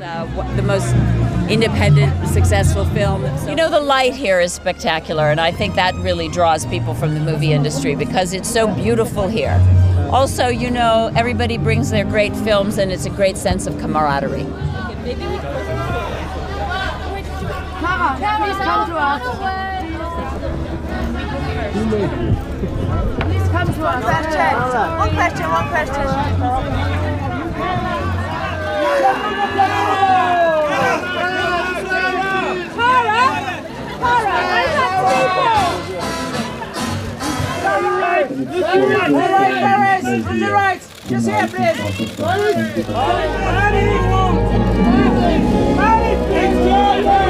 the most independent, successful film. So, you know, the light here is spectacular, and I think that really draws people from the movie industry because it's so beautiful here. Also, you know, everybody brings their great films, and it's a great sense of camaraderie. Mama, please come to us. Please come to us. One question, one question. All right. Just here, please. All right.